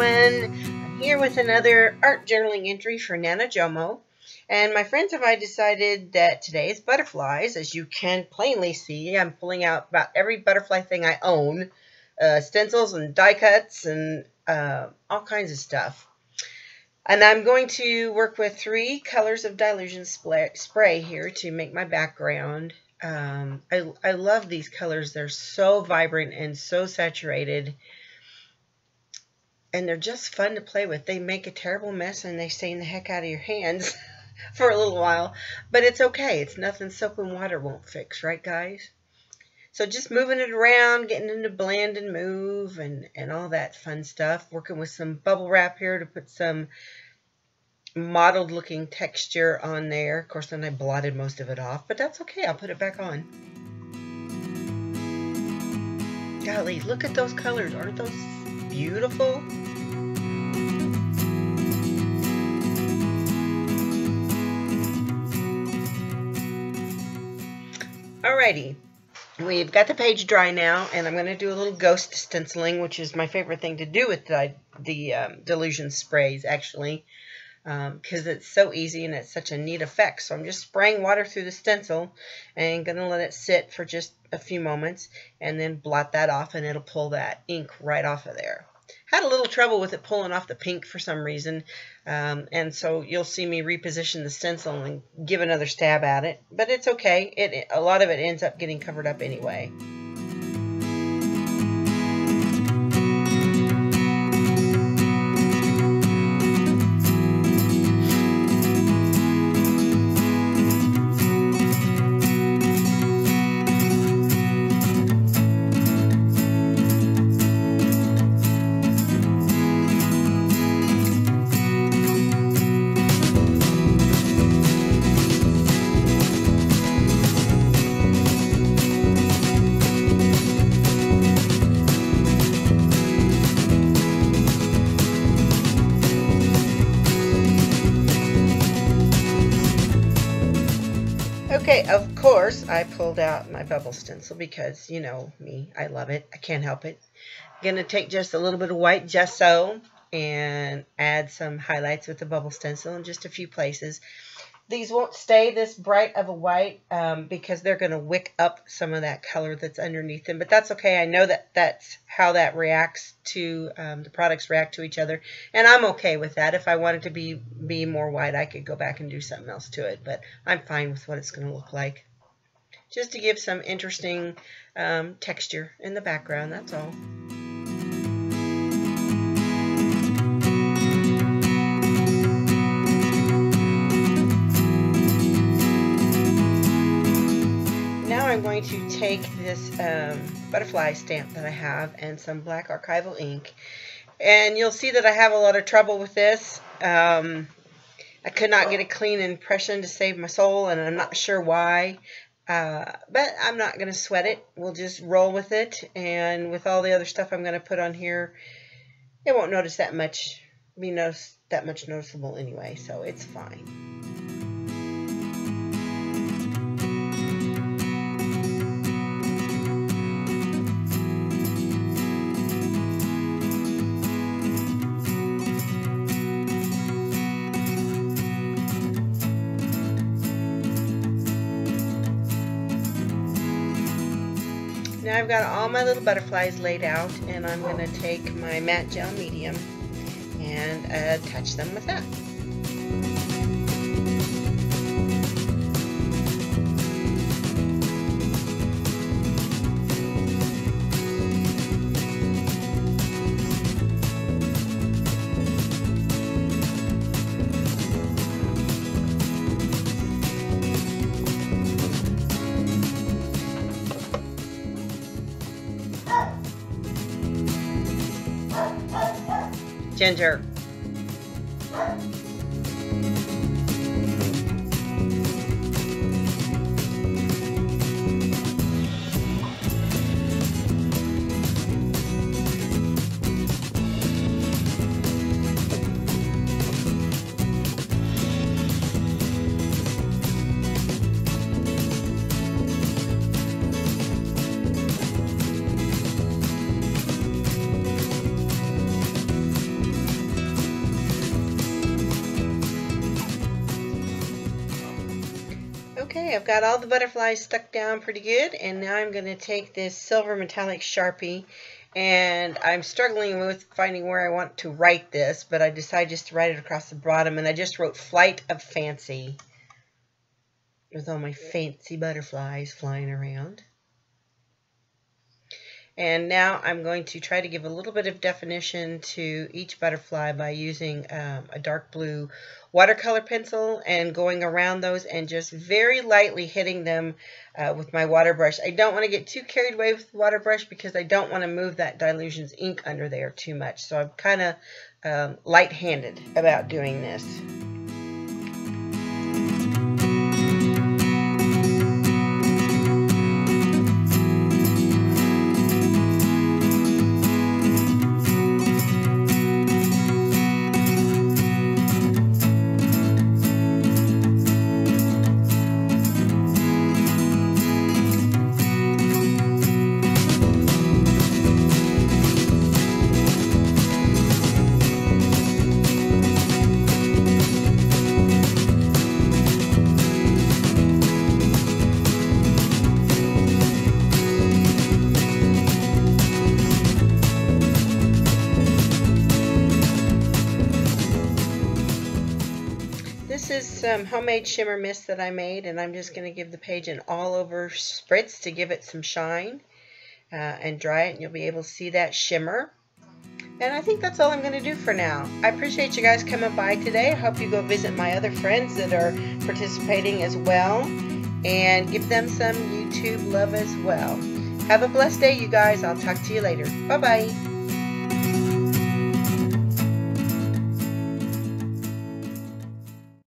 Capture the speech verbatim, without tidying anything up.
everyone. I'm here with another art journaling entry for NaNoJouMo. And my friends and I decided that today is butterflies. As you can plainly see, I'm pulling out about every butterfly thing I own. Uh, stencils and die cuts and uh, all kinds of stuff. And I'm going to work with three colors of Dylusions spray here to make my background. Um, I, I love these colors. They're so vibrant and so saturated. And they're just fun to play with. They make a terrible mess and they stain the heck out of your hands for a little while. But it's okay. It's nothing soap and water won't fix, right guys? So just moving it around, getting into blend and move and, and all that fun stuff. Working with some bubble wrap here to put some mottled looking texture on there. Of course, then I blotted most of it off, but that's okay. I'll put it back on. Golly, look at those colors. Aren't those beautiful? Alrighty, we've got the page dry now, and I'm going to do a little ghost stenciling, which is my favorite thing to do with the, the um, Dylusions sprays, actually, because um, it's so easy and it's such a neat effect. So I'm just spraying water through the stencil and going to let it sit for just a few moments and then blot that off, and it'll pull that ink right off of there. Had a little trouble with it pulling off the pink for some reason, um, and so you'll see me reposition the stencil and give another stab at it, but it's okay. It, a lot of it ends up getting covered up anyway. Okay, of course, I pulled out my bubble stencil because, you know, me, I love it. I can't help it. I'm going to take just a little bit of white gesso and add some highlights with the bubble stencil in just a few places. These won't stay this bright of a white um, because they're going to wick up some of that color that's underneath them, but that's okay. I know that that's how that reacts to, um, the products react to each other, and I'm okay with that. If I wanted to be, be more white, I could go back and do something else to it, but I'm fine with what it's going to look like. Just to give some interesting um, texture in the background, that's all. I'm going to take this um, butterfly stamp that I have and some black archival ink, and you'll see that I have a lot of trouble with this. um, I could not get a clean impression to save my soul, and I'm not sure why, uh, but I'm not gonna sweat it. We'll just roll with it, and with all the other stuff I'm gonna put on here, it won't notice that much be noticed that much noticeable anyway, so it's fine. Now I've got all my little butterflies laid out, and I'm going to take my matte gel medium and attach them with that. Ginger. I've got all the butterflies stuck down pretty good, and now I'm going to take this silver metallic Sharpie, and I'm struggling with finding where I want to write this, but I decided just to write it across the bottom, and I just wrote Flight of Fancy with all my fancy butterflies flying around. And now I'm going to try to give a little bit of definition to each butterfly by using um, a dark blue watercolor pencil and going around those and just very lightly hitting them uh, with my water brush. I don't want to get too carried away with the water brush because I don't want to move that Dylusions ink under there too much. So I'm kind of um, light-handed about doing this. This is some homemade shimmer mist that I made, and I'm just going to give the page an all-over spritz to give it some shine uh, and dry it, and you'll be able to see that shimmer. And I think that's all I'm going to do for now. I appreciate you guys coming by today. I hope you go visit my other friends that are participating as well, and give them some YouTube love as well. Have a blessed day, you guys. I'll talk to you later. Bye-bye.